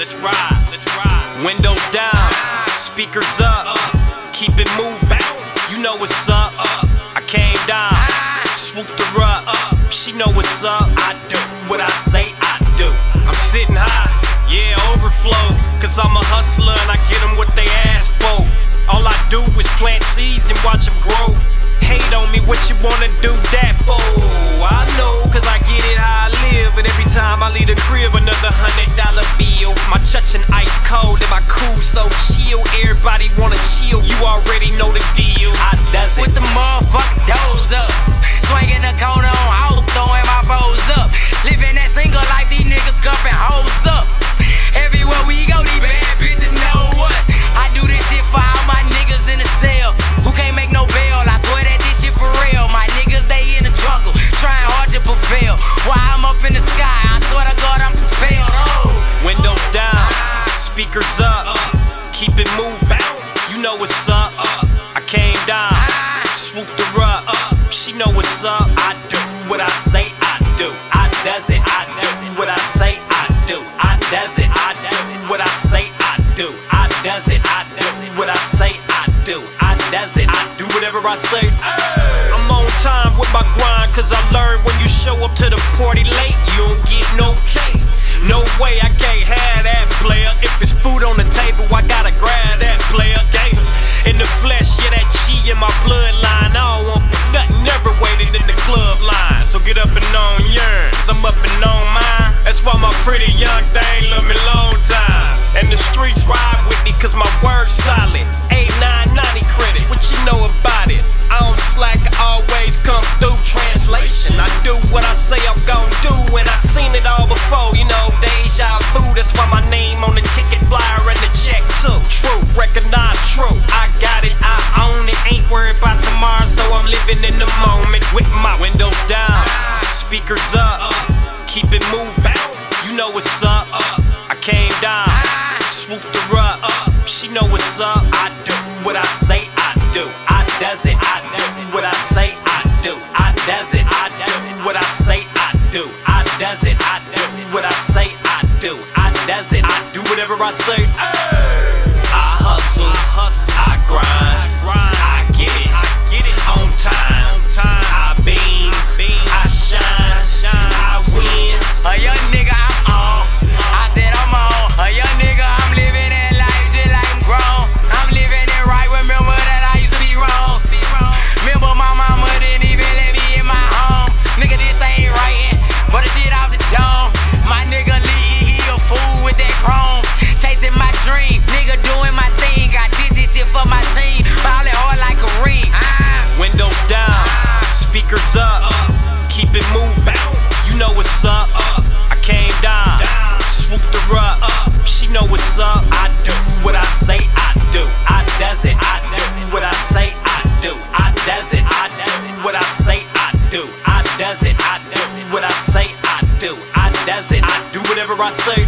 Let's ride, let's ride. Windows down, speakers up, keep it moving. You know what's up. I came down, swooped her up. She know what's up. I do what I say I do. I'm sitting high, yeah, overflow. Cause I'm a hustler and I get them what they ask for. All I do is plant seeds and watch them grow. Hate on me, what you wanna do that for? I know, cause I get it how I live. And every time I leave the crib, another $100 bill. My touchin' ice cold and my cool so chill. Everybody wanna chill, you already know the deal. I does it with the motherfucking doors up, swingin' the corner on hoes, throwin' my foes up. Livin' that single life, these niggas cuffin' hoes up. Everywhere we go, these bad bitches know us. I do this shit for all my niggas in the cell who can't make no bail. I swear that this shit for real. My niggas, they in the jungle, trying hard to prevail. While I'm up in the sky, I swear to God I'm prepared. Oh. Windows down, speakers up, keep it moving. You know what's up. I came down, swooped her up. She know what's up. I do what I say I do. I does it. I do what I say I do. I does it. I do what I say I do. I does it. I do what I say I do. I does it. I do whatever I say. I'm on time with my grind, cause I learned when you show up to the party late, you don't get no case. No way, I can't have that, player. If it's food on the table, I gotta grab that, player. Game in the flesh, yeah, that G in my bloodline. I don't want nothing ever waited in the club line. So get up and on yours, I'm up and on mine. That's why my pretty young thing love me long time. And the streets ride with me, cause my word's solid. 8990 credit, what you know about it? I don't slack, I always come through. Translation, I do what I say I'm gon' do. And I seen it all before, you know, deja vu. That's why my name on the ticket flyer and the check too. True, recognize true, I got it, I own it. Ain't worried about tomorrow, so I'm living in the moment. With my windows down, speakers up, keep it moving. You know what's up, I came down, swooped her up. She know what's up. I do what I say I do. I does it. I do what I say I do. I does it. I do what I say I do. I does it. I do what I say I do. I does it. I do whatever I say. I hustle. I grind. I get it. On time. I beam. I shine. I win. A young nigga, I'm on. I said I'm on. A young nigga, I'm living. I say